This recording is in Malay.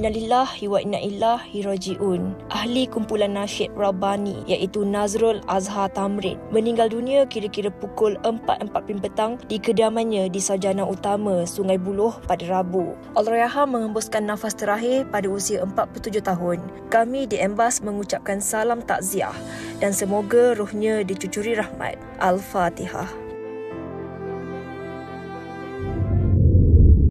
innalillahi wa inna ilaihi rajiun. Ahli kumpulan nasyid Rabani iaitu Nazrul Azhar Tamrin meninggal dunia kira-kira pukul 4.40 petang di kediamannya di Sarjana Utama Sungai Buloh pada Rabu. Allahyarham mengembuskan nafas terakhir pada usia 47 tahun. Kami di Embass mengucapkan salam takziah dan semoga rohnya dicucuri rahmat. Al-Fatihah.